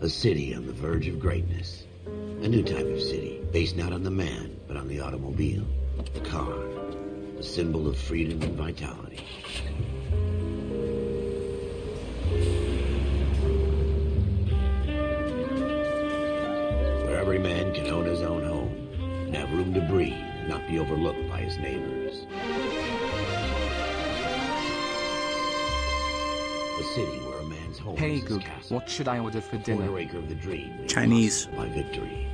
A city on the verge of greatness. A new type of city, based not on the man, but on the automobile, the car, the symbol of freedom and vitality. Where every man can own his own home, and have room to breathe, and not be overlooked by his neighbors. A city where a man's home is his castle. What should I order for dinner? Quarter acre of the dream. Chinese. My victory.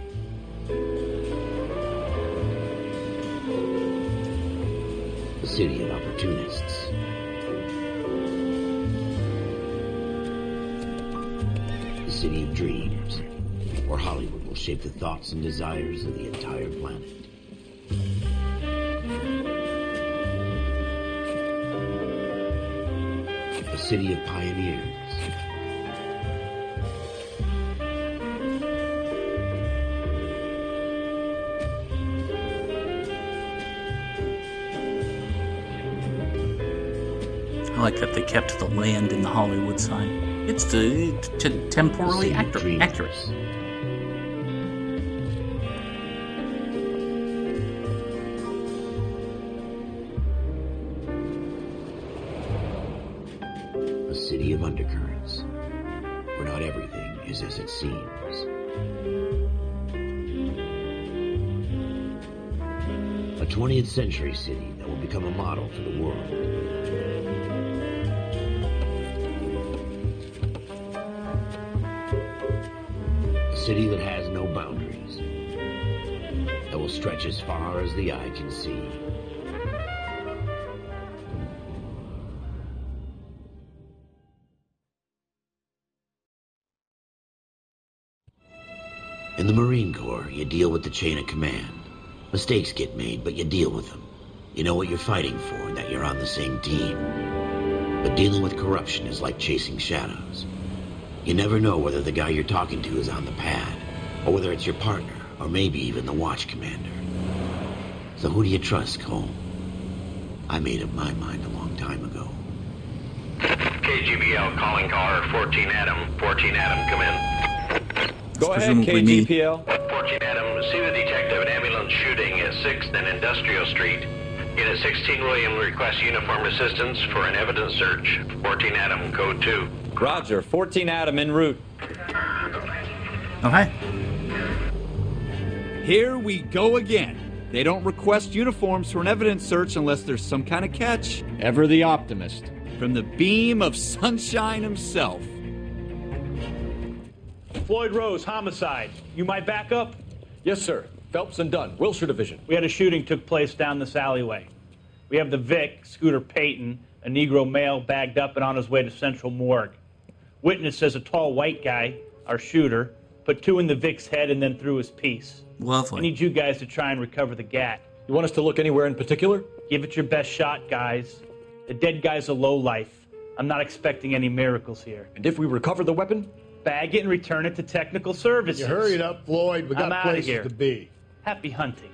A city of opportunists. A city of dreams, where Hollywood will shape the thoughts and desires of the entire planet. A city of pioneers. I like that they kept the land in the Hollywood sign. It's temporally accurate. Undercurrents, where not everything is as it seems. A 20th century city that will become a model for the world. A city that has no boundaries, that will stretch as far as the eye can see. In the Marine Corps, you deal with the chain of command. Mistakes get made, but you deal with them. You know what you're fighting for and that you're on the same team. But dealing with corruption is like chasing shadows. You never know whether the guy you're talking to is on the pad, or whether it's your partner, or maybe even the watch commander. So who do you trust, Cole? I made up my mind a long time ago. KGBL calling caller 14 Adam. 14 Adam, come in. Go ahead, KGPL. 14 Adam, see the detective at ambulance shooting at 6th and Industrial Street. Unit 16 William requests uniform assistance for an evidence search. 14 Adam, code 2. Roger, 14 Adam en route. Okay. Here we go again. They don't request uniforms for an evidence search unless there's some kind of catch. Ever the optimist. From the beam of sunshine himself. Floyd Rose, homicide. You might back up? Yes, sir. Phelps and Dunn, Wilshire Division. We had a shooting took place down this alleyway. We have the Vic, Scooter Payton, a Negro male bagged up and on his way to Central Morgue. Witness says a tall white guy, our shooter, put two in the Vic's head and then threw his piece. Lovely. I need you guys to try and recover the gat. You want us to look anywhere in particular? Give it your best shot, guys. The dead guy's a lowlife. I'm not expecting any miracles here. And if we recover the weapon? Bag it and return it to technical services. You hurry it up, Floyd. We got places to be. Happy hunting.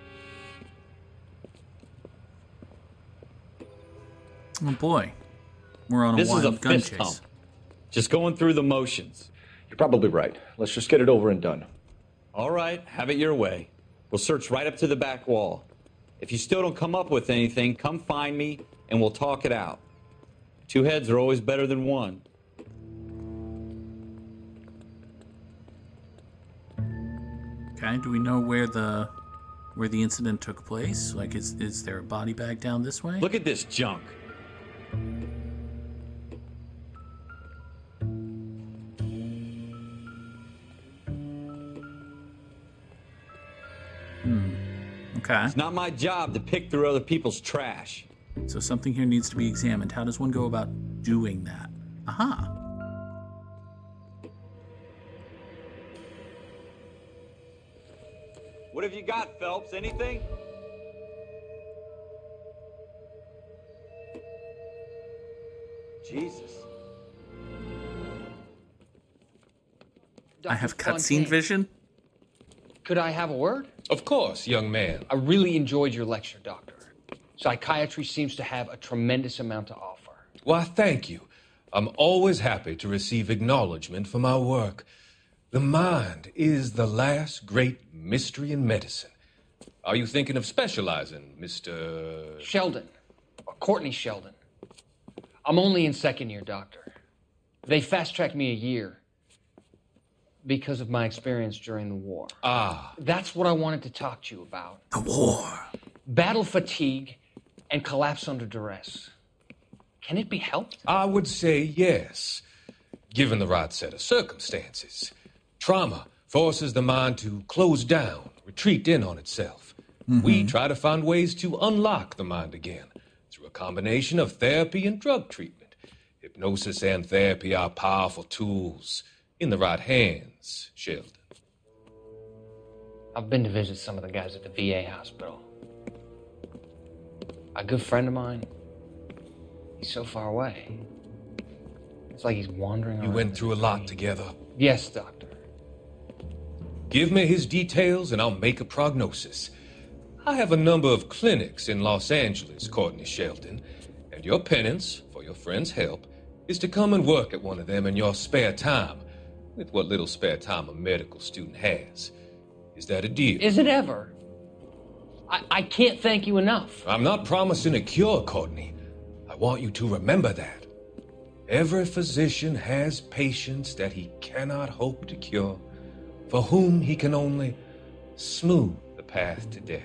Oh boy, we're on a wild gun chase. Just going through the motions. You're probably right. Let's just get it over and done. All right, have it your way. We'll search right up to the back wall. If you still don't come up with anything, come find me and we'll talk it out. Two heads are always better than one. Okay, do we know where the incident took place? Like, is there a body bag down this way? Look at this junk. Okay. It's not my job to pick through other people's trash. So something here needs to be examined. How does one go about doing that? Aha. What have you got, Phelps? Anything? Jesus. I have cutscene vision. Could I have a word? Of course, young man. I really enjoyed your lecture, Doctor. Psychiatry seems to have a tremendous amount to offer. Why, thank you. I'm always happy to receive acknowledgement for my work. The mind is the last great mystery in medicine. Are you thinking of specializing, Mr. Sheldon, or Courtney Sheldon? I'm only in second year, doctor. They fast-tracked me a year because of my experience during the war. Ah. That's what I wanted to talk to you about. The war. Battle fatigue and collapse under duress. Can it be helped? I would say yes, given the right set of circumstances. Trauma forces the mind to close down, retreat in on itself. Mm-hmm. We try to find ways to unlock the mind again through a combination of therapy and drug treatment. Hypnosis and therapy are powerful tools in the right hands, Sheldon. I've been to visit some of the guys at the VA hospital. A good friend of mine, he's so far away. It's like he's wandering around. You went through a lot together. Yes, doctor. Give me his details and I'll make a prognosis. I have a number of clinics in Los Angeles, Courtney Sheldon, and your penance, for your friend's help, is to come and work at one of them in your spare time, with what little spare time a medical student has. Is that a deal? Is it ever? I can't thank you enough. I'm not promising a cure, Courtney. I want you to remember that. Every physician has patients that he cannot hope to cure, for whom he can only smooth the path to death.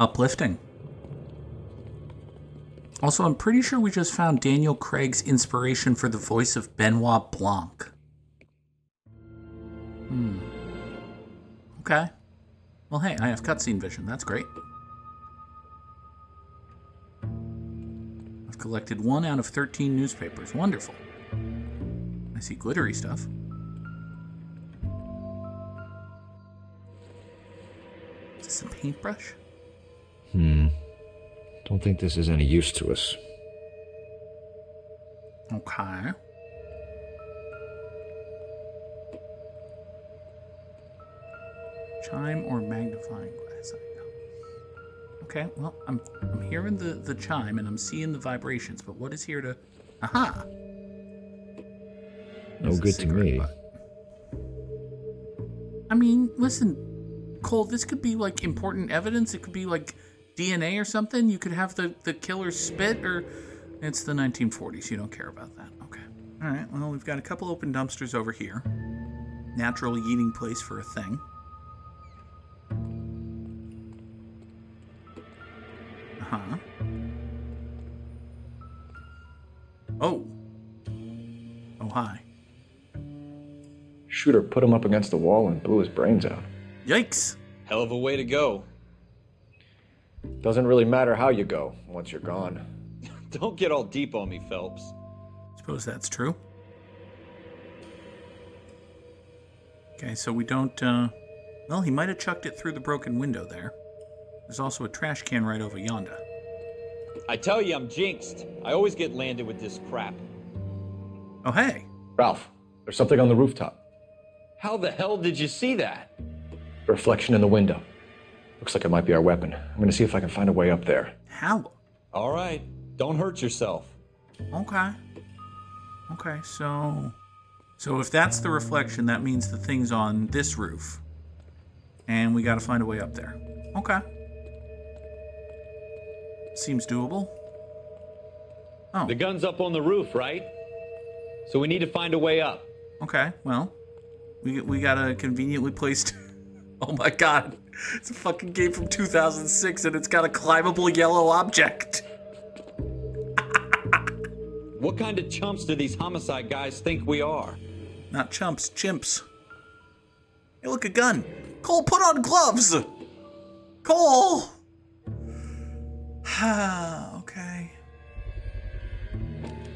Uplifting. Also, I'm pretty sure we just found Daniel Craig's inspiration for the voice of Benoit Blanc. Okay. Well, hey, I have cutscene vision. That's great. I've collected 1 out of 13 newspapers. Wonderful. I see glittery stuff. Is this a paintbrush? Don't think this is any use to us. Okay. Chime or magnifying glass icon. Okay, well, I'm hearing the chime and I'm seeing the vibrations, but what is here to... Aha! No good to me. Butt. I mean, listen, Cole, this could be, like, important evidence. It could be, like, DNA or something. You could have the killer spit, or it's the 1940s. You don't care about that. Okay. All right. Well, we've got a couple open dumpsters over here. Natural eating place for a thing. Uh-huh. Oh. Oh, hi. Shooter put him up against the wall and blew his brains out. Yikes. Hell of a way to go. Doesn't really matter how you go once you're gone. Don't get all deep on me, Phelps. Suppose that's true. Okay, so we don't, well, he might have chucked it through the broken window there. There's also a trash can right over yonder. I tell you, I'm jinxed. I always get landed with this crap. Oh, hey. Ralph, there's something on the rooftop. How the hell did you see that? Reflection in the window. Looks like it might be our weapon. I'm going to see if I can find a way up there. How? All right. Don't hurt yourself. Okay. Okay, so if that's the reflection, that means the thing's on this roof. And we got to find a way up there. Okay. Seems doable. Oh. The gun's up on the roof, right? So we need to find a way up. Okay, well, we got a conveniently placed... Oh my god, it's a fucking game from 2006 and it's got a climbable yellow object. What kind of chumps do these homicide guys think we are? Not chumps, chimps. Hey, look, a gun. Cole, put on gloves! Cole! Okay.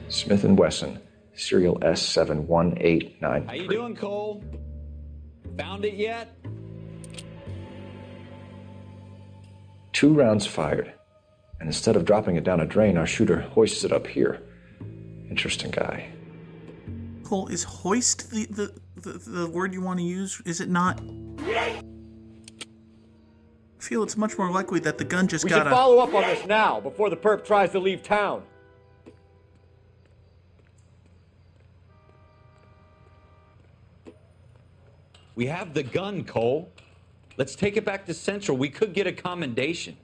Smith & Wesson, serial S71893. How you doing, Cole? Found it yet? 2 rounds fired, and instead of dropping it down a drain, our shooter hoists it up here. Interesting guy. Cole, is hoist the word you want to use? Is it not? I feel it's much more likely that the gun just got out. We should follow up on this now, before the perp tries to leave town. We have the gun, Cole. Let's take it back to Central. We could get a commendation.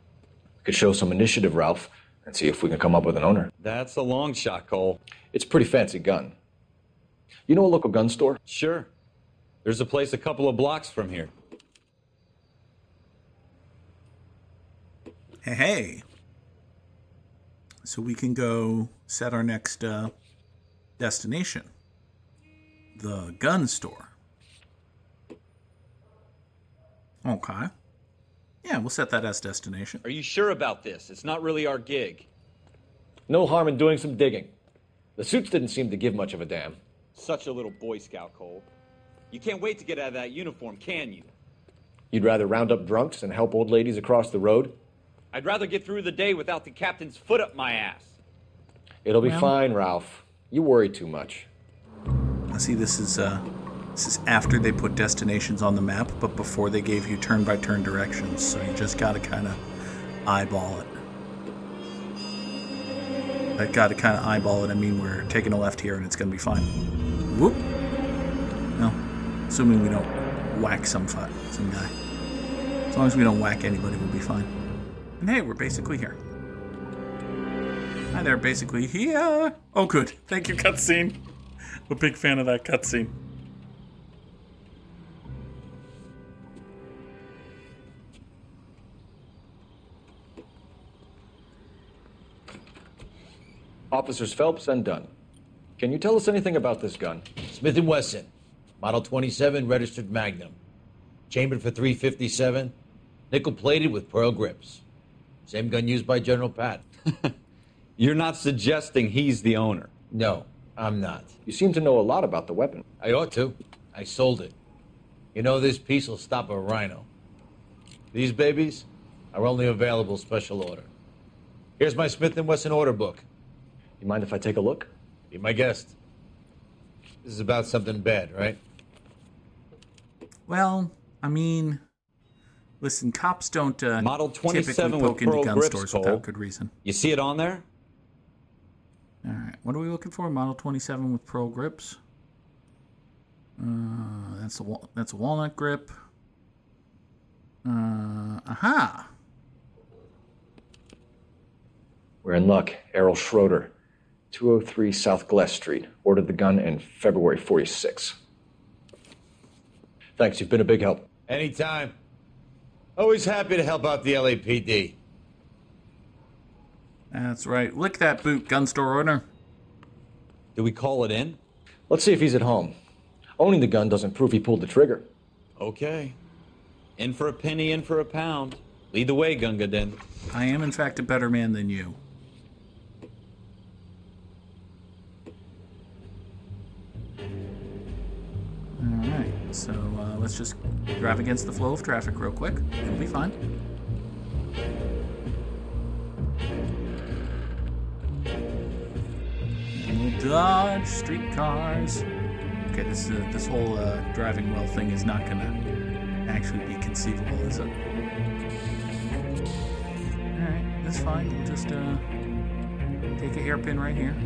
We could show some initiative, Ralph, and see if we can come up with an owner. That's a long shot, Cole. It's a pretty fancy gun. You know a local gun store? Sure. There's a place a couple of blocks from here. Hey. So we can go set our next destination. The gun store. Okay. Yeah, we'll set that as destination. Are you sure about this? It's not really our gig. No harm in doing some digging. The suits didn't seem to give much of a damn. Such a little Boy Scout, Cole. You can't wait to get out of that uniform, can you? You'd rather round up drunks and help old ladies across the road? I'd rather get through the day without the captain's foot up my ass. It'll be fine, Ralph. You worry too much. I see this is after they put destinations on the map, but before they gave you turn-by-turn directions, so you just gotta kind of eyeball it. I gotta kind of eyeball it. I mean, we're taking a left here and it's gonna be fine. Whoop. No. Assuming we don't whack some guy. As long as we don't whack anybody, we'll be fine. And hey, we're basically here. Hi there, basically here. Oh, good. Thank you, cutscene. I'm a big fan of that cutscene. Officers Phelps and Dunn, can you tell us anything about this gun? Smith & Wesson, model 27, registered Magnum. Chambered for .357, nickel-plated with pearl grips. Same gun used by General Patton. You're not suggesting he's the owner? No, I'm not. You seem to know a lot about the weapon. I ought to. I sold it. You know, this piece will stop a rhino. These babies are only available special order. Here's my Smith & Wesson order book. You mind if I take a look? Be my guest. This is about something bad, right? Well, I mean... Listen, cops don't Model 27 typically poke into gun stores without good reason. You see it on there? All right. What are we looking for? Model 27 with pearl grips. That's a walnut grip. Aha! We're in luck. Errol Schroeder, 203 South Gless Street, ordered the gun in February '46. Thanks. You've been a big help. Anytime. Always happy to help out the LAPD. That's right. Lick that boot, gun store owner. Do we call it in? Let's see if he's at home. Owning the gun doesn't prove he pulled the trigger. Okay. In for a penny, in for a pound. Lead the way, Gunga Din. I am, in fact, a better man than you. Alright, so let's just drive against the flow of traffic real quick. It'll be fine. And we'll dodge streetcars. Okay, this whole driving well thing is not gonna actually be conceivable, is it? Alright, that's fine. We'll just take a hairpin right here.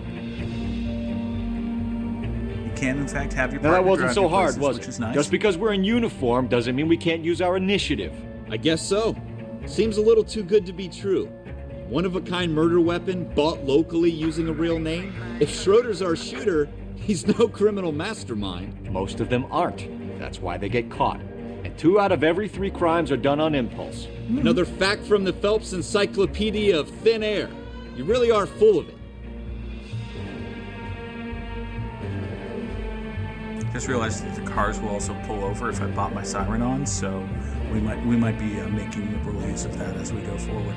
Can, in fact, have your partner. Now, that wasn't so hard, was it? Nice. Just because we're in uniform doesn't mean we can't use our initiative. I guess so. Seems a little too good to be true. One-of-a-kind murder weapon bought locally using a real name? If Schroeder's our shooter, he's no criminal mastermind. Most of them aren't. That's why they get caught. And 2 out of every 3 crimes are done on impulse. Another fact from the Phelps Encyclopedia of Thin Air. You really are full of it. Just realized that the cars will also pull over if I pop my siren on, so we might be making liberal use of that as we go forward.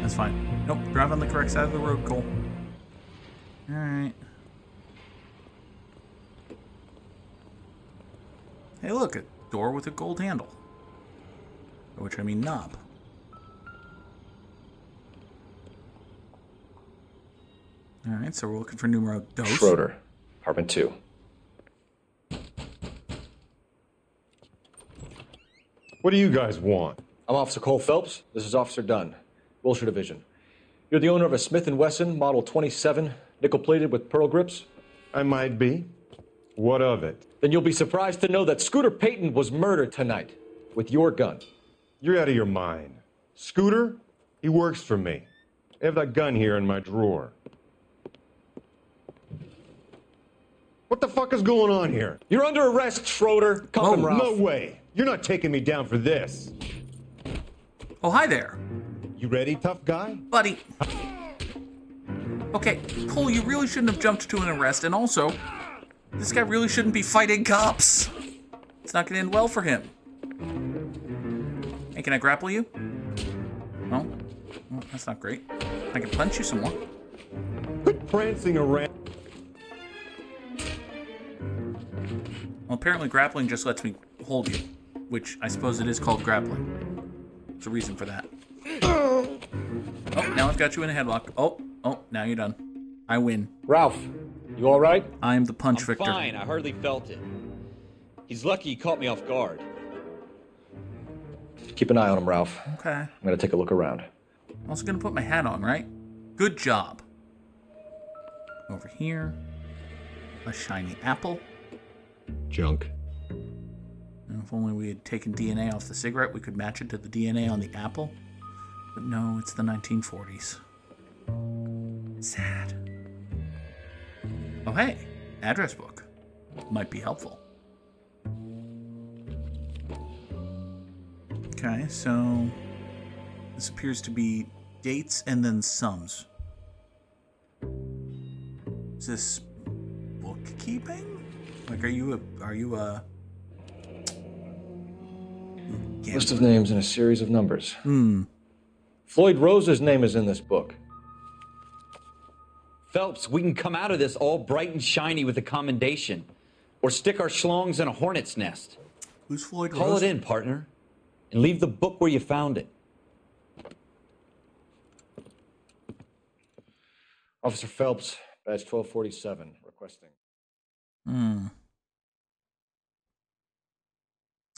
That's fine. Nope, drive on the correct side of the road, Cole. All right. Hey, look, a door with a gold handle, by which I mean knob. All right, so we're looking for numero 2. Schroeder, apartment 2. What do you guys want? I'm Officer Cole Phelps. This is Officer Dunn, Wilshire Division. You're the owner of a Smith & Wesson Model 27, nickel-plated with pearl grips? I might be. What of it? Then you'll be surprised to know that Scooter Payton was murdered tonight with your gun. You're out of your mind. Scooter? He works for me. I have that gun here in my drawer. What the fuck is going on here? You're under arrest, Schroeder. Come on, Ralph. No way. You're not taking me down for this. Oh, hi there. You ready, tough guy? Buddy. Okay, Cole, you really shouldn't have jumped to an arrest, and also, this guy really shouldn't be fighting cops. It's not gonna end well for him. Hey, can I grapple you? No? Well, that's not great. I can punch you some more. Quit prancing around. Well, apparently grappling just lets me hold you, which I suppose it is called grappling. There's a reason for that. Oh, now I've got you in a headlock. Oh, now you're done. I win. Ralph, you all right? I'm the punch victor. Fine, I hardly felt it. He's lucky he caught me off guard. Keep an eye on him, Ralph. Okay. I'm gonna take a look around. I'm also gonna put my hat on, right? Good job. Over here. A shiny apple. Junk. And if only we had taken DNA off the cigarette, we could match it to the DNA on the apple. But no, it's the 1940s. Sad. Oh, hey. Address book. Might be helpful. Okay, so this appears to be dates and then sums. Is this bookkeeping? Like, are you a list of names and a series of numbers. Floyd Rose's name is in this book. Phelps, we can come out of this all bright and shiny with a commendation, or stick our schlongs in a hornet's nest. Who's Floyd Rose? Call it in, partner, and leave the book where you found it. Officer Phelps, badge 1247, requesting.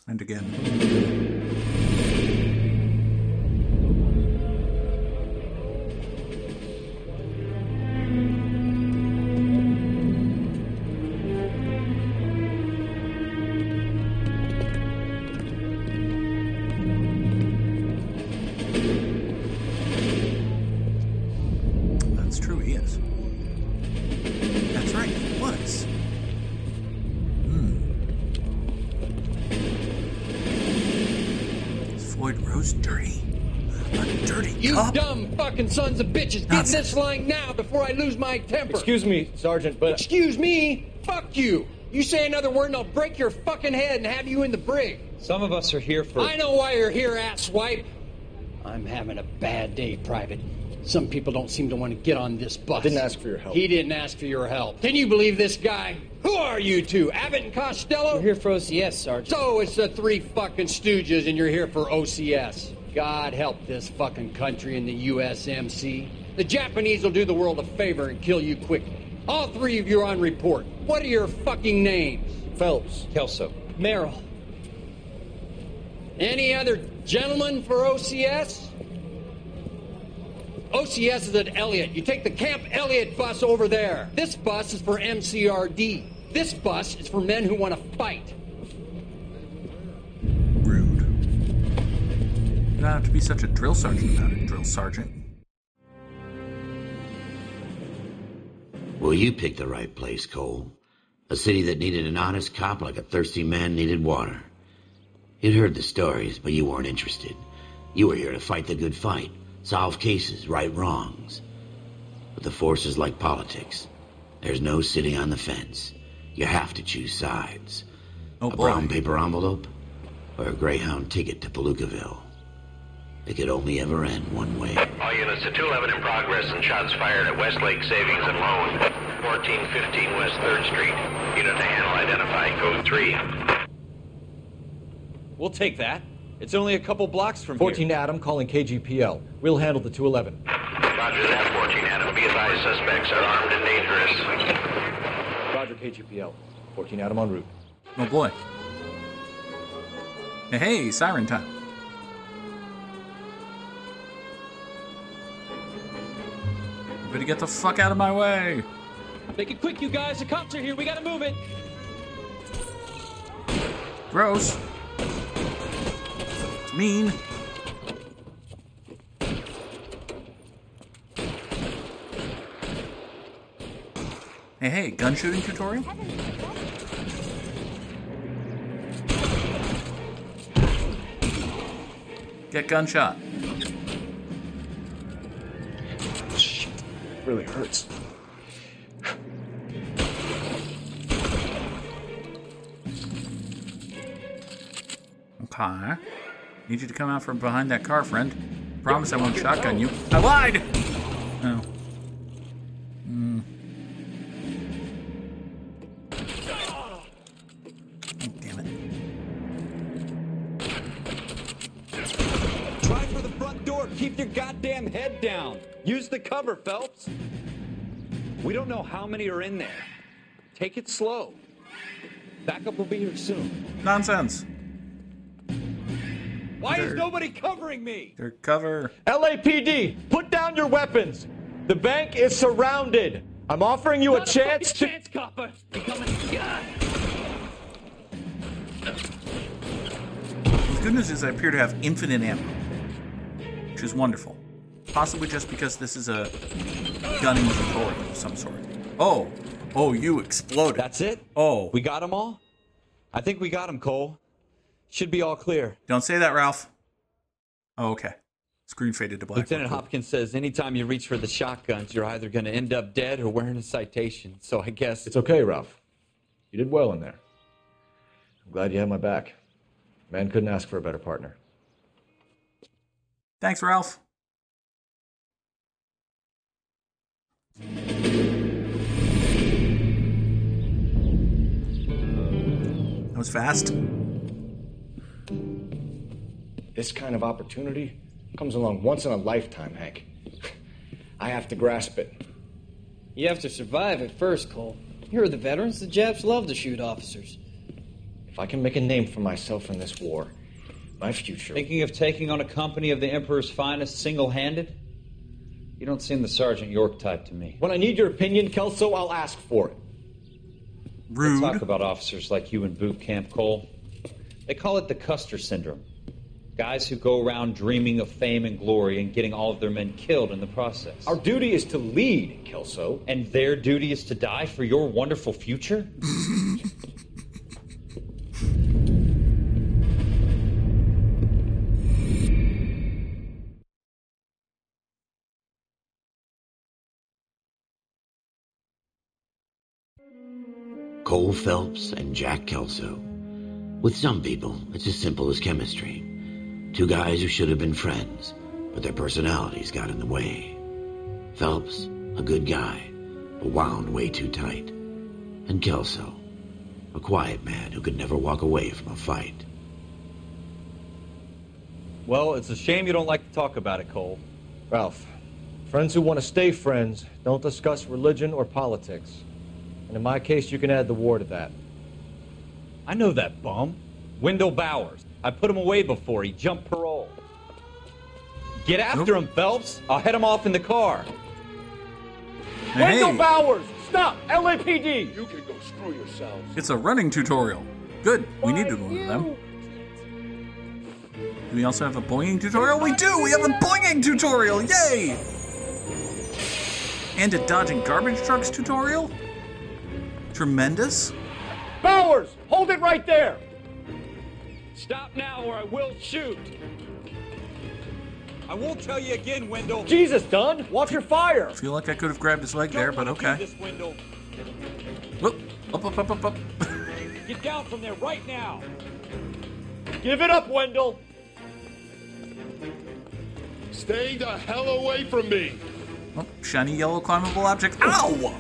And again. Sons of bitches, get this line now before I lose my temper. Excuse me, Sergeant, but excuse me? Fuck you. You say another word and I'll break your fucking head and have you in the brig. Some of us are here for... I know why you're here, asswipe. I'm having a bad day, Private. Some people don't seem to want to get on this bus. I didn't ask for your help. He didn't ask for your help. Can you believe this guy? Who are you two, Abbott and Costello? We're here for OCS, Sergeant. So it's the three fucking stooges and you're here for OCS. God help this fucking country and the USMC. The Japanese will do the world a favor and kill you quickly. All three of you are on report. What are your fucking names? Phelps. Kelso. Merrill. Any other gentlemen for OCS? OCS is at Elliott. You take the Camp Elliott bus over there. This bus is for MCRD. This bus is for men who want to fight. You don't have to be such a drill sergeant about it, drill sergeant. Well, you picked the right place, Cole. A city that needed an honest cop like a thirsty man needed water. You'd heard the stories, but you weren't interested. You were here to fight the good fight, solve cases, right wrongs. But the force is like politics. There's no sitting on the fence. You have to choose sides. Oh, a brown paper envelope or a Greyhound ticket to Palookaville. It could only ever end one way. All units to 211 in progress and shots fired at Westlake Savings and Loan, 1415 West 3rd Street. Unit to handle identified code 3. We'll take that. It's only a couple blocks from 14 here. 14 Adam calling KGPL. We'll handle the 211. Roger that, 14 Adam. Be advised suspects are armed and dangerous. Roger KGPL. 14 Adam en route. Oh boy. Hey, siren time. To get the fuck out of my way. Make it quick, you guys. The cops are here. We gotta move it. Gross. Mean. Hey, hey, gun shooting tutorial? Get gunshot. Shit, really hurts. Okay. Need you to come out from behind that car, friend. Promise I won't shotgun you. I lied! Oh. Use the cover, Phelps. We don't know how many are in there. Take it slow. Backup will be here soon. Nonsense. Why is nobody covering me? They're cover. LAPD, put down your weapons. The bank is surrounded. I'm offering you a chance to. Chance, copper. The good news is I appear to have infinite ammo, which is wonderful. Possibly just because this is a gunning tutorial of some sort. Oh. Oh, you exploded. That's it? Oh. We got them all? I think we got them, Cole. Should be all clear. Don't say that, Ralph. Oh, okay. Screen faded to black. Lieutenant Hopkins says anytime you reach for the shotguns, you're either going to end up dead or wearing a citation. So I guess... It's okay, Ralph. You did well in there. I'm glad you had my back. Man couldn't ask for a better partner. Thanks, Ralph. That was fast. This kind of opportunity comes along once in a lifetime, Hank. I have to grasp it. You have to survive at first, Cole. Here are the veterans. The Japs love to shoot officers. If I can make a name for myself in this war, my future... Thinking of taking on a company of the Emperor's finest single-handed? You don't seem the Sergeant York type to me. When I need your opinion, Kelso, I'll ask for it. Rude. They talk about officers like you in boot camp, Cole. They call it the Custer Syndrome. Guys who go around dreaming of fame and glory and getting all of their men killed in the process. Our duty is to lead, Kelso. And their duty is to die for your wonderful future? Cole Phelps and Jack Kelso. With some people, it's as simple as chemistry. Two guys who should have been friends, but their personalities got in the way. Phelps, a good guy, but wound way too tight. And Kelso, a quiet man who could never walk away from a fight. Well, it's a shame you don't like to talk about it, Cole. Ralph, friends who want to stay friends don't discuss religion or politics. And in my case, you can add the war to that. I know that bum. Wendell Bowers. I put him away before he jumped parole. Get after him, Phelps. I'll head him off in the car. Hey. Wendell Bowers! Stop! LAPD! You can go screw yourselves. It's a running tutorial. Good. We need to go to them. Do we also have a boinging tutorial? We do! We have a boinging tutorial! Yay! And a dodging garbage trucks tutorial? Tremendous. Bowers, hold it right there. Stop now or I will shoot. I won't tell you again, Wendell. Jesus, Dunn, watch your fire. I feel like I could have grabbed his leg there, but okay. Jesus, Wendell. Whoop, up. Get down from there right now. Give it up, Wendell. Stay the hell away from me. Oh, shiny yellow climbable object. Ow!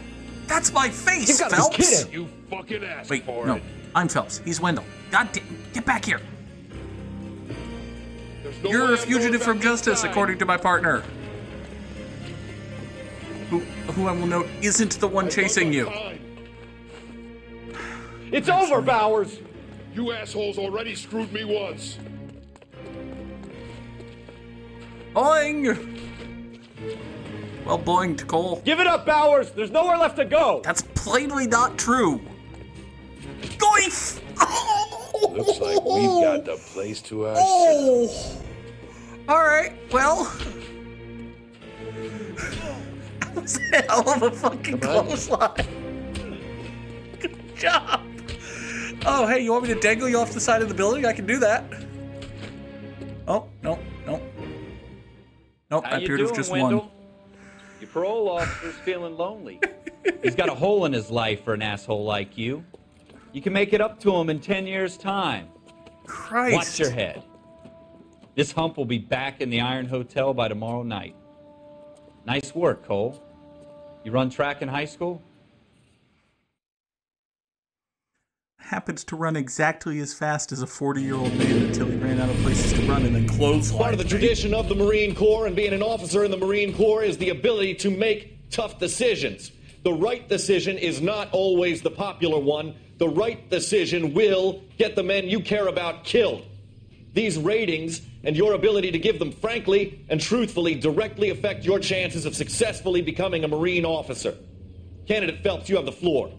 That's my face, you gotta Phelps! Be kidding. You fucking asked for it. I'm Phelps. He's Wendell. God damn. Get back here. No You're a fugitive from justice, according to my partner. Who I will note isn't the one chasing you. It's over, Bowers! You assholes already screwed me once. Boing! Well, boinged, Cole. Give it up, Bowers! There's nowhere left to go! That's plainly not true. Goif! Oh! Looks like we've got the place to ourselves. All right, well. That was a hell of a fucking clothesline. Good job. Oh, hey, you want me to dangle you off the side of the building? I can do that. Oh, no, no. Nope, I appear to have just won. Your parole officer's feeling lonely. He's got a hole in his life for an asshole like you. You can make it up to him in 10 years' time. Christ. Watch your head. This hump will be back in the Iron Hotel by tomorrow night. Nice work, Cole. You run track in high school? Happens to run exactly as fast as a 40-year-old man until he ran out of places to run and then clothesline. Part of the tradition of the Marine Corps and being an officer in the Marine Corps is the ability to make tough decisions. The right decision is not always the popular one. The right decision will get the men you care about killed. These ratings and your ability to give them frankly and truthfully directly affect your chances of successfully becoming a Marine officer. Candidate Phelps, you have the floor.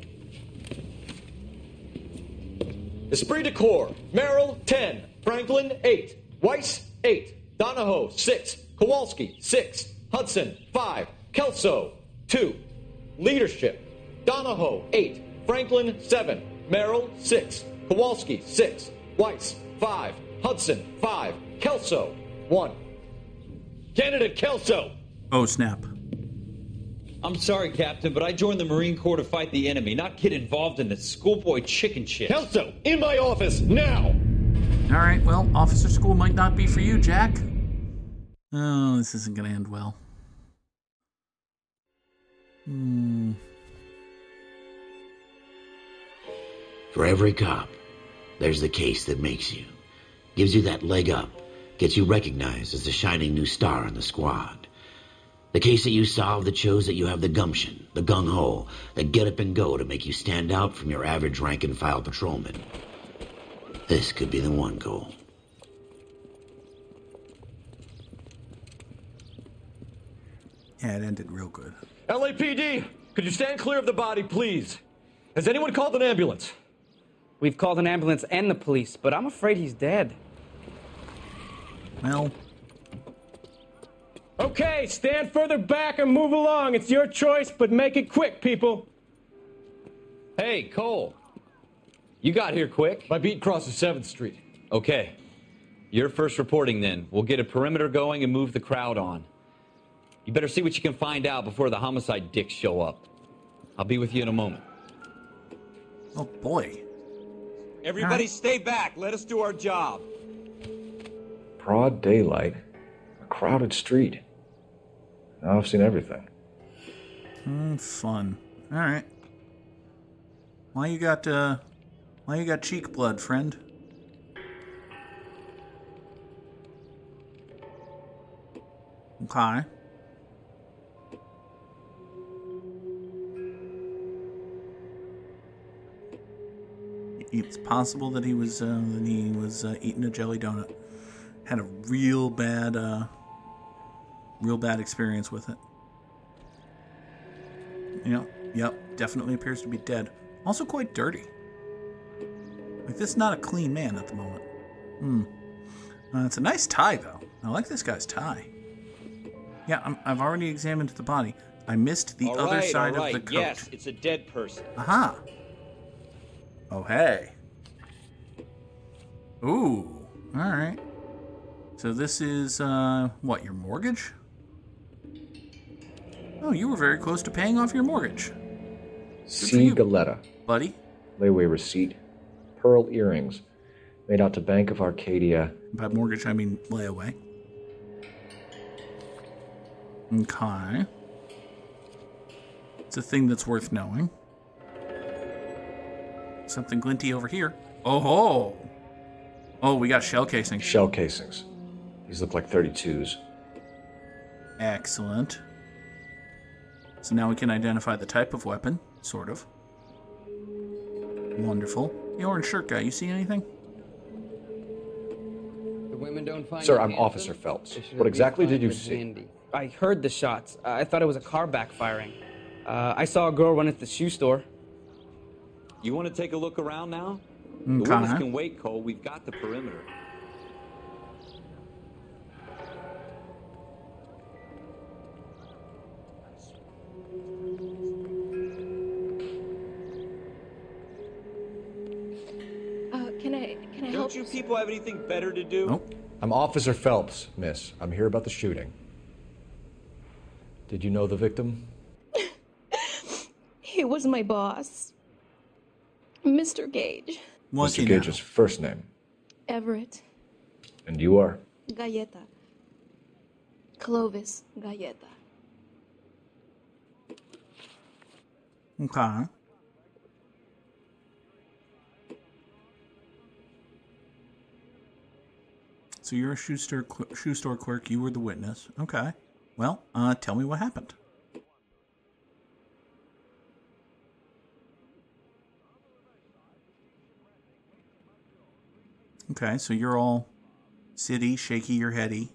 Esprit de Corps, Merrill, 10, Franklin, 8, Weiss, 8, Donahoe, 6, Kowalski, 6, Hudson, 5, Kelso, 2, Leadership, Donahoe, 8, Franklin, 7, Merrill, 6, Kowalski, 6, Weiss, 5, Hudson, 5, Kelso, 1. Candidate Kelso! Oh, snap. I'm sorry, Captain, but I joined the Marine Corps to fight the enemy, not get involved in the schoolboy chicken shit. Kelso, in my office, now! All right, well, officer school might not be for you, Jack. Oh, this isn't going to end well. Hmm. For every cop, there's the case that makes you. Gives you that leg up, gets you recognized as the shining new star in the squad. The case that you solved that shows that you have the gumption, the gung-ho, the get-up-and-go to make you stand out from your average rank-and-file patrolman. This could be the one, Cole. Yeah, it ended real good. LAPD, could you stand clear of the body, please? Has anyone called an ambulance? We've called an ambulance and the police, but I'm afraid he's dead. Well... Okay, stand further back and move along. It's your choice, but make it quick, people. Hey, Cole. You got here quick. My beat crosses 7th Street. Okay. You're first reporting then. We'll get a perimeter going and move the crowd on. You better see what you can find out before the homicide dicks show up. I'll be with you in a moment. Oh, boy. Everybody stay back. Let us do our job. Broad daylight. A crowded street. Now I've seen everything. Fun. All right. Why you got cheek blood, friend? Okay. It's possible that he was eating a jelly donut. Had a real bad. Real bad experience with it. You know, yep, definitely appears to be dead. Also quite dirty. Like, this is not a clean man at the moment. Hmm. It's a nice tie, though. I like this guy's tie. Yeah, I've already examined the body. I missed the other side of the coat. Yes, it's a dead person. Aha! Oh, hey. Ooh. All right. So this is, what, your mortgage? Oh, you were very close to paying off your mortgage. C. Galetta. Buddy. Layaway receipt. Pearl earrings. Made out to Bank of Arcadia. By mortgage, I mean layaway. Okay. It's a thing that's worth knowing. Something glinty over here. Oh-ho! Oh, we got shell casings. Shell casings. These look like 32s. Excellent. So now we can identify the type of weapon, sort of. Wonderful. The orange shirt guy, you see anything? The women don't find Sir, I'm Officer Phelps. What exactly did you see? Handy. I heard the shots. I thought it was a car backfiring. I saw a girl run at the shoe store. You want to take a look around now? Okay. The wolves can wait, Cole. We've got the perimeter. Can I help you? Don't you people have anything better to do? Nope. I'm Officer Phelps, miss. I'm here about the shooting. Did you know the victim? He was my boss. Mr. Gage. What's Mr. Gage's first name? Everett. And you are? Galleta. Clovis Galetta. Okay. So you're a shoe store clerk. You were the witness. Okay. Well, tell me what happened. Okay, so you're all city, shaky your heady,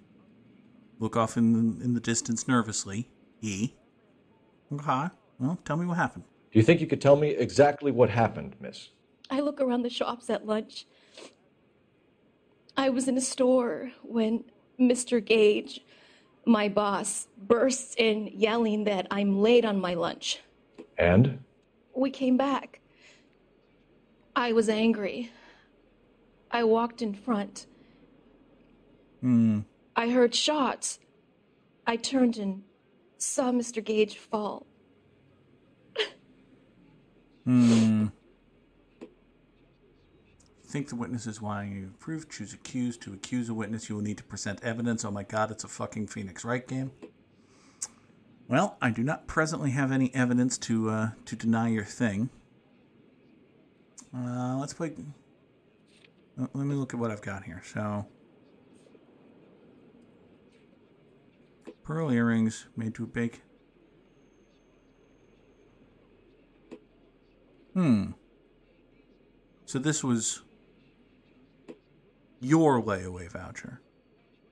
look off in the distance nervously. Okay. Well, tell me what happened. Do you think you could tell me exactly what happened, miss? I look around the shops at lunch. I was in a store when Mr. Gage, my boss, bursts in yelling that I'm late on my lunch. And? We came back. I was angry. I walked in front. I heard shots. I turned and saw Mr. Gage fall. Think the witness is lying. You prove. Choose accused. To accuse a witness, you will need to present evidence. Oh my God, it's a fucking Phoenix Wright game. Well, I do not presently have any evidence to deny your thing. Let's play. Let me look at what I've got here. So, pearl earrings made to bake. So this was your layaway voucher.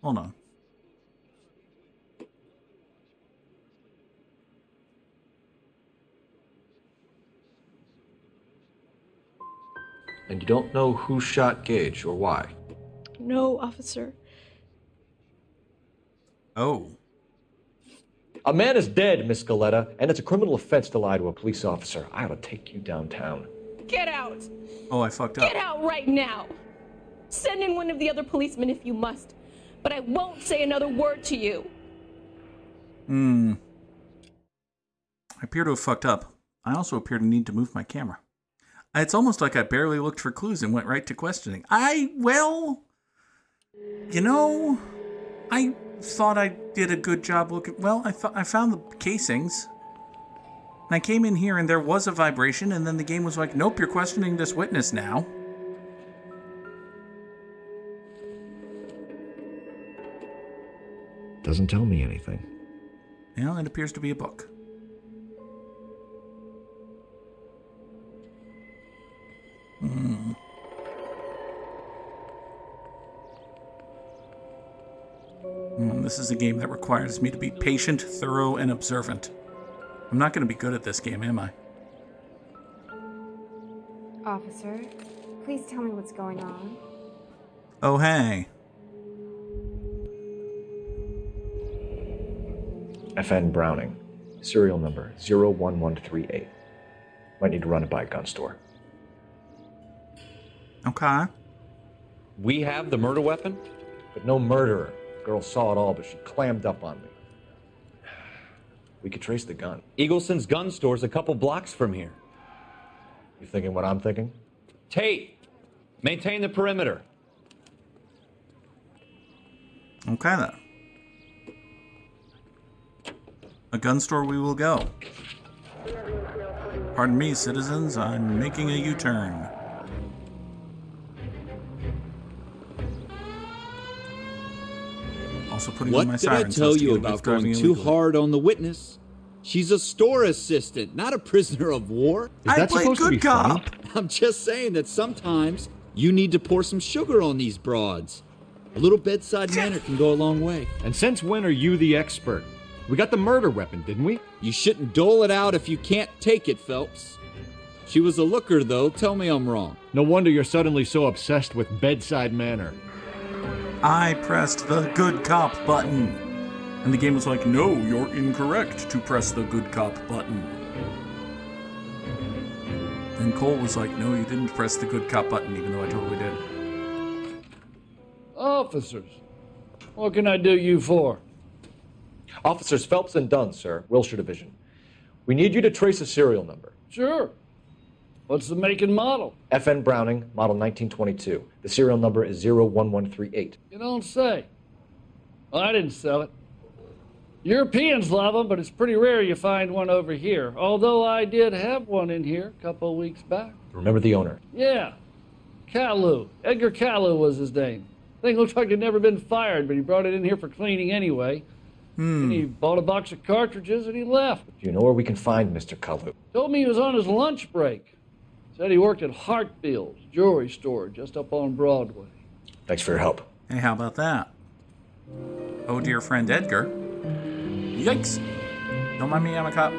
Hold on. And you don't know who shot Gage or why? No, officer. Oh. A man is dead, Miss Galetta, and it's a criminal offense to lie to a police officer. I ought to take you downtown. Get out! Oh, I fucked up. Get out right now! Send in one of the other policemen if you must, but I won't say another word to you. I appear to have fucked up. I also appear to need to move my camera. It's almost like I barely looked for clues and went right to questioning. Well, you know, I thought I did a good job looking. Well, I found the casings. And I came in here and there was a vibration, and then the game was like, nope, you're questioning this witness now. Doesn't tell me anything. Well, it appears to be a book. This is a game that requires me to be patient, thorough, and observant. I'm not going to be good at this game, am I? Officer, please tell me what's going on. Oh, hey. FN Browning, serial number 01138. Might need to run it by a gun store. Okay. We have the murder weapon, but no murderer. Girl saw it all, but she clammed up on me. We could trace the gun. Eagleson's gun store's a couple blocks from here. You thinking what I'm thinking? Tate, maintain the perimeter. Okay, then. A gun store we will go. Pardon me, citizens, I'm making a U-turn. Also putting on my siren. What did I tell you about going too hard on the witness? She's a store assistant, not a prisoner of war. I played good cop. I'm just saying that sometimes you need to pour some sugar on these broads. A little bedside manner can go a long way. And since when are you the expert? We got the murder weapon, didn't we? You shouldn't dole it out if you can't take it, Phelps. She was a looker, though. Tell me I'm wrong. No wonder you're suddenly so obsessed with bedside manner. I pressed the good cop button. And the game was like, no, you're incorrect to press the good cop button. Then Cole was like, no, you didn't press the good cop button, even though I totally did. Officers, what can I do you for? Officers Phelps and Dunn, sir, Wilshire Division. We need you to trace a serial number. Sure. What's the make and model? FN Browning, model 1922. The serial number is 01138. You don't say. Well, I didn't sell it. Europeans love them, but it's pretty rare you find one over here. Although I did have one in here a couple of weeks back. Remember the owner? Yeah. Kalou. Edgar Kalou was his name. Thing looked like it'd never been fired, but he brought it in here for cleaning anyway. And he bought a box of cartridges and he left. Do you know where we can find Mr. Kalou? Told me he was on his lunch break. Said he worked at Hartfield's jewelry store just up on Broadway. Thanks for your help. Hey, how about that? Oh, dear friend Edgar. Yikes. Don't mind me, I'm a cop.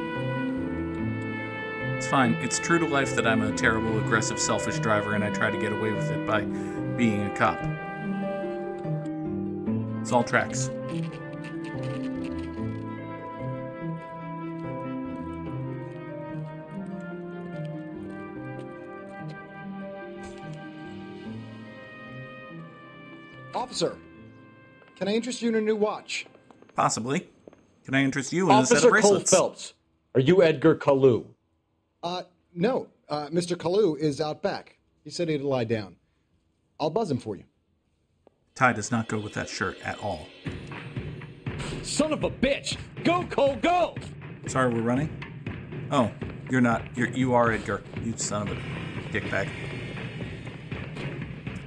It's fine. It's true to life that I'm a terrible, aggressive, selfish driver and I try to get away with it by being a cop. It's all tracks. Officer, can I interest you in a new watch? Possibly. Can I interest you in a set of bracelets? Officer Cole Phelps, are you Edgar Kalou? No. Mr. Kalou is out back. He said he'd lie down. I'll buzz him for you. Tie does not go with that shirt at all. Son of a bitch! Go, Cole, go! Sorry, we're running? Oh, you're not. You are Edgar. You son of a dickbag.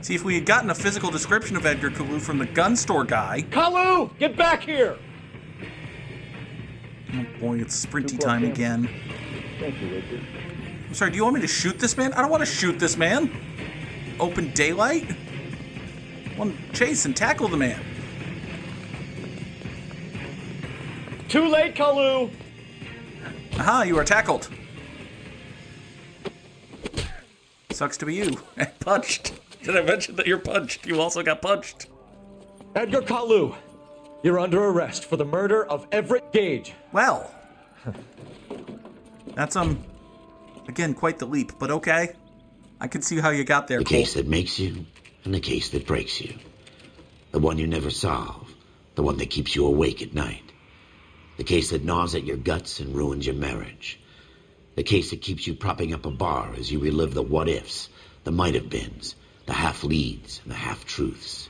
See, if we had gotten a physical description of Edgar Kalou from the gun store guy... Kalou! Get back here! Oh boy, it's sprinty time again. Thank you, Edgar. I'm sorry, do you want me to shoot this man? I don't want to shoot this man! Open daylight? I want to chase and tackle the man. Too late, Kalou! Aha, you are tackled. Sucks to be you. And punched. Did I mention that you're punched? You also got punched. Edgar Kalou, you're under arrest for the murder of Everett Gage. Well, that's, again, quite the leap, but okay. I can see how you got there. The case that makes you and the case that breaks you. The one you never solve. The one that keeps you awake at night. The case that gnaws at your guts and ruins your marriage. The case that keeps you propping up a bar as you relive the what-ifs, the might-have-beens, the half-leads and the half-truths.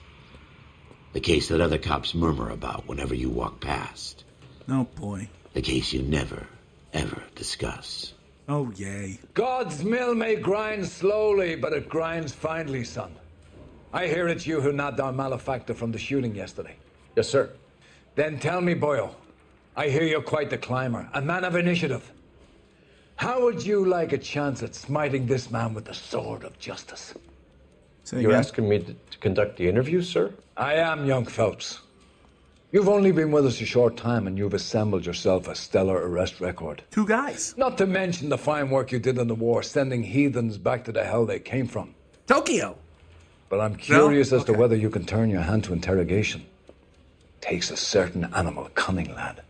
The case that other cops murmur about whenever you walk past. Oh, boy. The case you never, ever discuss. Oh, yay. God's mill may grind slowly, but it grinds finely, son. I hear it's you who knocked our malefactor from the shooting yesterday. Yes, sir. Then tell me, Boyle, I hear you're quite the climber, a man of initiative. How would you like a chance at smiting this man with the sword of justice? You're asking me to conduct the interview, sir? I am, young Phelps. You've only been with us a short time, and you've assembled yourself a stellar arrest record. Two guys. Not to mention the fine work you did in the war, sending heathens back to the hell they came from. Tokyo! But I'm curious as to whether you can turn your hand to interrogation. Takes a certain animal cunning, lad.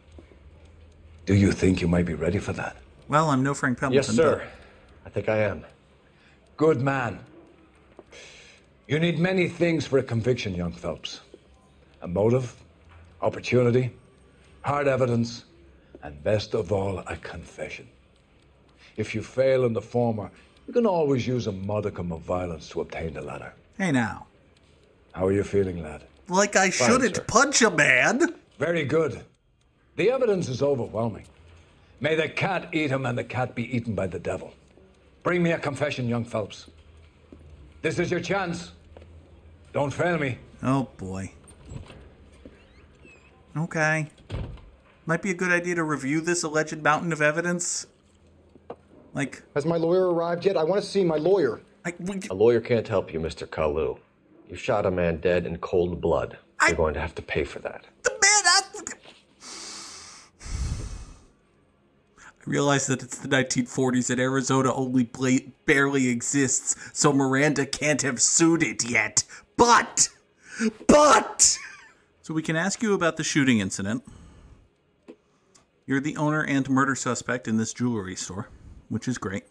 Do you think you might be ready for that? Well, I'm no Frank Pendleton. Yes, sir. But... I think I am. Good man. You need many things for a conviction, young Phelps. A motive, opportunity, hard evidence, and best of all, a confession. If you fail in the former, you can always use a modicum of violence to obtain the latter. Hey, now. How are you feeling, lad? Like I shouldn't punch a man. Very good. The evidence is overwhelming. May the cat eat him and the cat be eaten by the devil. Bring me a confession, young Phelps. This is your chance. Don't fail me. Oh, boy. Okay. Might be a good idea to review this alleged mountain of evidence. Like... Has my lawyer arrived yet? I want to see my lawyer. A lawyer can't help you, Mr. Kalou. You shot a man dead in cold blood. You're going to have to pay for that. The man... I I realize that it's the 1940s and Arizona only barely exists, so Miranda can't have sued it yet. But! So we can ask you about the shooting incident. You're the owner and murder suspect in this jewelry store, which is great.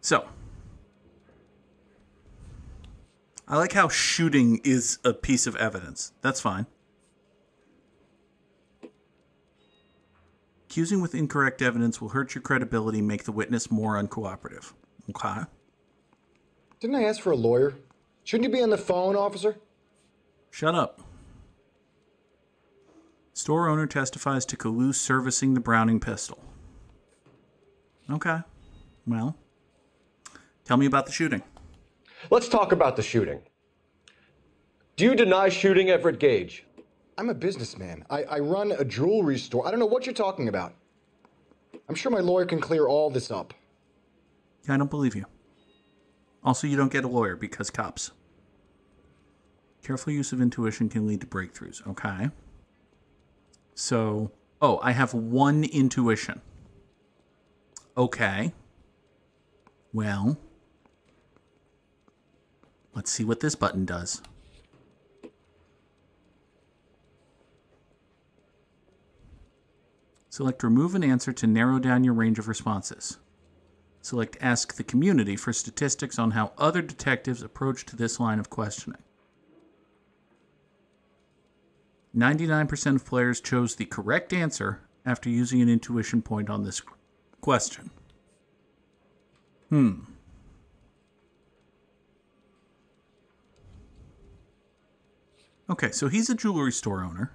So, I like how shooting is a piece of evidence. That's fine. Accusing with incorrect evidence will hurt your credibility and make the witness more uncooperative. Okay. Didn't I ask for a lawyer? Shouldn't you be on the phone, officer? Shut up. Store owner testifies to Kalou servicing the Browning pistol. Okay. Well, tell me about the shooting. Let's talk about the shooting. Do you deny shooting Everett Gage? I'm a businessman. I run a jewelry store. I don't know what you're talking about. I'm sure my lawyer can clear all this up. Yeah, I don't believe you. Also, you don't get a lawyer because cops. Careful use of intuition can lead to breakthroughs. Okay. So, oh, I have one intuition. Okay. Well, let's see what this button does. Select remove an answer to narrow down your range of responses. Select ask the community for statistics on how other detectives approach to this line of questioning. 99% of players chose the correct answer after using an intuition point on this question. Okay, so he's a jewelry store owner.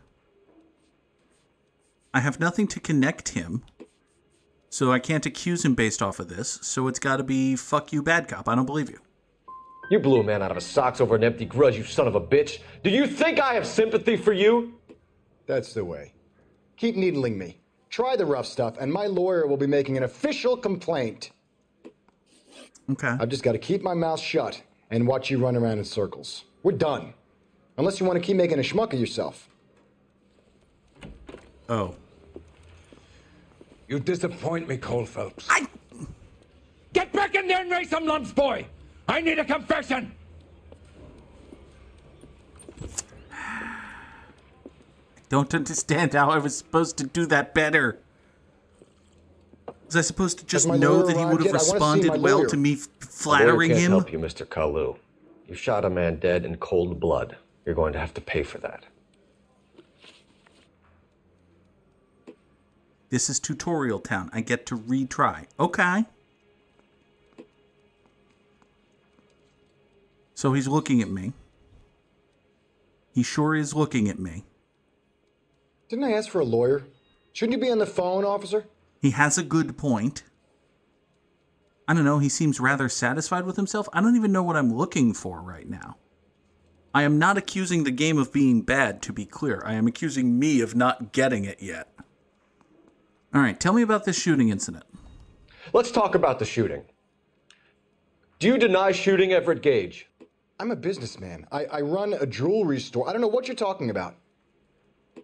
I have nothing to connect him, so I can't accuse him based off of this, so it's got to be fuck you, bad cop. I don't believe you. You blew a man out of his socks over an empty grudge, you son of a bitch. Do you think I have sympathy for you? That's the way. Keep needling me. Try the rough stuff, and my lawyer will be making an official complaint. Okay. I've just got to keep my mouth shut and watch you run around in circles. We're done. Unless you want to keep making a schmuck of yourself. Oh. You disappoint me, Cole Phelps. Get back in there and raise some lumps, boy! I need a confession! I don't understand how I was supposed to do that better. Was I supposed to just know that he would have responded well to me flattering him? I can't help you, Mr. Kalou. You shot a man dead in cold blood. You're going to have to pay for that. This is tutorial town. I get to retry. Okay. So he's looking at me. He sure is looking at me. Didn't I ask for a lawyer? Shouldn't you be on the phone, officer? He has a good point. I don't know. He seems rather satisfied with himself. I don't even know what I'm looking for right now. I am not accusing the game of being bad, to be clear. I am accusing me of not getting it yet. All right, tell me about this shooting incident. Let's talk about the shooting. Do you deny shooting Everett Gage? I'm a businessman. I run a jewelry store. I don't know what you're talking about.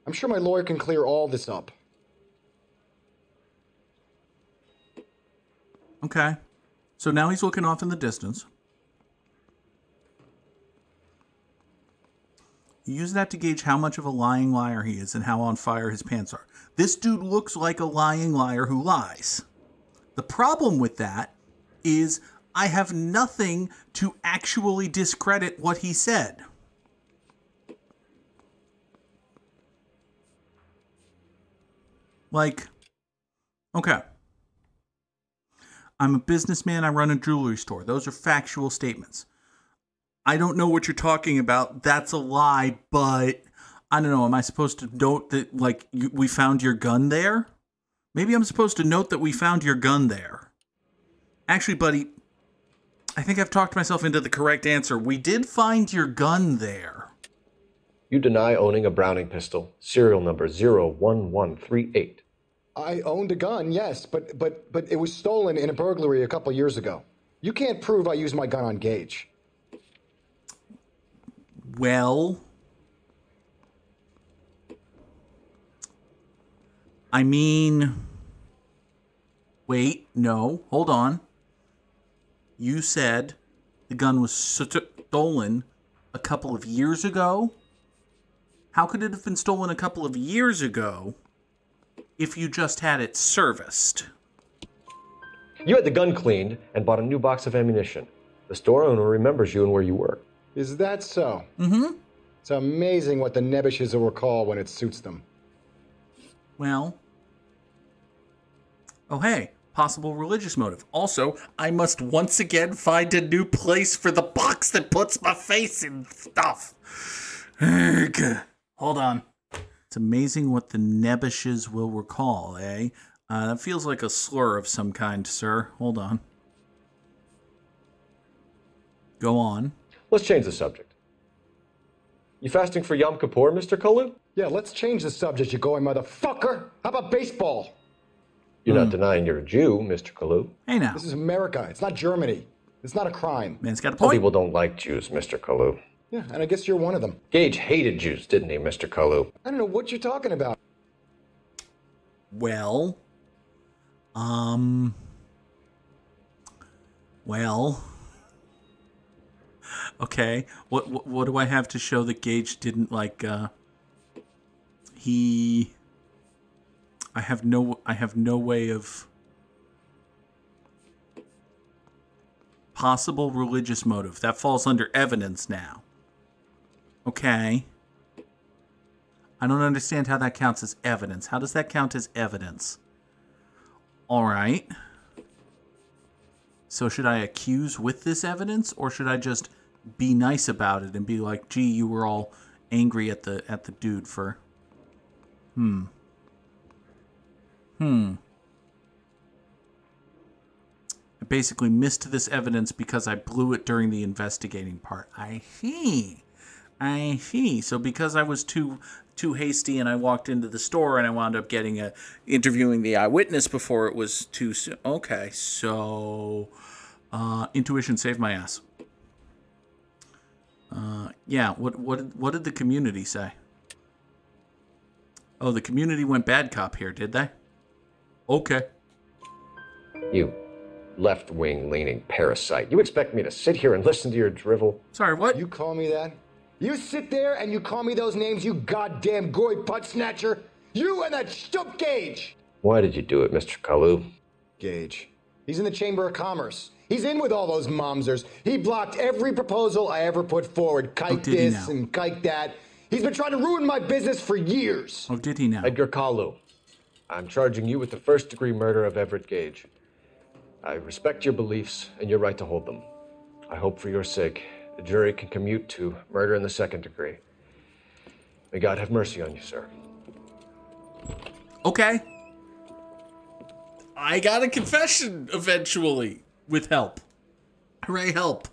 I'm sure my lawyer can clear all this up. Okay. So now he's looking off in the distance. You use that to gauge how much of a lying liar he is and how on fire his pants are. This dude looks like a lying liar who lies. The problem with that is I have nothing to actually discredit what he said. Like, okay. I'm a businessman. I run a jewelry store. Those are factual statements. I don't know what you're talking about. That's a lie, but I don't know. Am I supposed to note that, like, we found your gun there? Maybe I'm supposed to note that we found your gun there. Actually, buddy, I think I've talked myself into the correct answer. We did find your gun there. You deny owning a Browning pistol, serial number 01138. I owned a gun, yes, but it was stolen in a burglary a couple years ago. You can't prove I used my gun on Gage. Well, I mean, Wait, no, hold on. You said the gun was stolen a couple of years ago? How could it have been stolen a couple of years ago if you just had it serviced? You had the gun cleaned and bought a new box of ammunition. The store owner remembers you and where you work. Is that so? Mm-hmm. It's amazing what the nebbishes will recall when it suits them. Well. Oh, hey. Possible religious motive. Also, I must once again find a new place for the box that puts my face in stuff. Hold on. It's amazing what the nebbishes will recall, eh? That feels like a slur of some kind, sir. Hold on. Go on. Let's change the subject. You fasting for Yom Kippur, Mr. Cullen? Yeah, let's change the subject, you going motherfucker. How about baseball? You're not denying you're a Jew, Mr. Kalou. Hey, now. This is America. It's not Germany. It's not a crime. Man's got a point. Some people don't like Jews, Mr. Kalou. Yeah, and I guess you're one of them. Gage hated Jews, didn't he, Mr. Kalou? I don't know what you're talking about. Well. Well. Okay, what do I have to show that Gage didn't like? I have no way of possible religious motive. That falls under evidence now. Okay. I don't understand how that counts as evidence. How does that count as evidence? All right. So should I accuse with this evidence, or should I just be nice about it and be like, gee, you were all angry at the dude for... I basically missed this evidence because I blew it during the investigating part. I see. I see. So because I was too hasty and I walked into the store and I wound up getting interviewing the eyewitness before it was too soon. Okay, so intuition saved my ass. Yeah, what did the community say? Oh, the community went bad cop here, did they? Okay. You left-wing leaning parasite. You expect me to sit here and listen to your drivel? Sorry, what? You call me that? You sit there and you call me those names, you goddamn goy butt snatcher. You and that stump Gage. Why did you do it, Mr. Kalou? Gage. He's in the Chamber of Commerce. He's in with all those momsers. He blocked every proposal I ever put forward. Kike this and kike that. He's been trying to ruin my business for years. Oh, did he now? Edgar Kalou, I'm charging you with the first-degree murder of Everett Gage. I respect your beliefs and your right to hold them. I hope for your sake the jury can commute to murder in the second degree. May God have mercy on you, sir. Okay. I got a confession eventually with help. Hooray, help.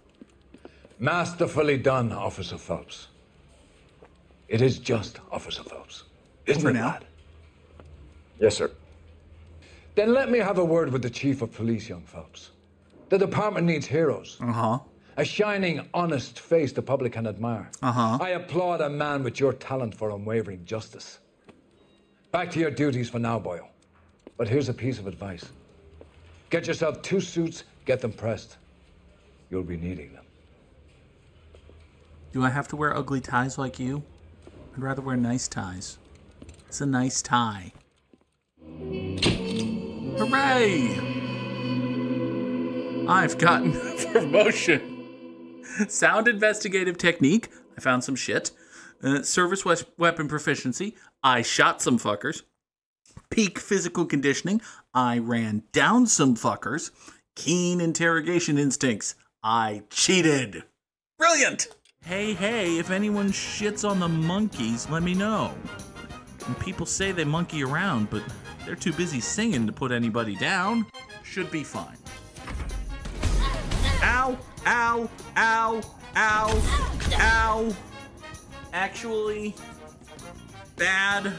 Masterfully done, Officer Phelps. It is just, Officer Phelps. Isn't it bad? Yes, sir. Then let me have a word with the Chief of Police, young Phelps. The department needs heroes. Uh-huh. A shining, honest face the public can admire. Uh-huh. I applaud a man with your talent for unwavering justice. Back to your duties for now, Boyle. But here's a piece of advice. Get yourself 2 suits, get them pressed. You'll be needing them. Do I have to wear ugly ties like you? I'd rather wear nice ties. It's a nice tie. Hooray! I've gotten a promotion. Sound investigative technique. I found some shit. Service weapon proficiency. I shot some fuckers. Peak physical conditioning. I ran down some fuckers. Keen interrogation instincts. I cheated. Brilliant! Hey, hey, if anyone shits on the monkeys, let me know. And people say they monkey around, but they're too busy singing to put anybody down. Should be fine. Ow, ow, ow, ow, ow. Actually, bad.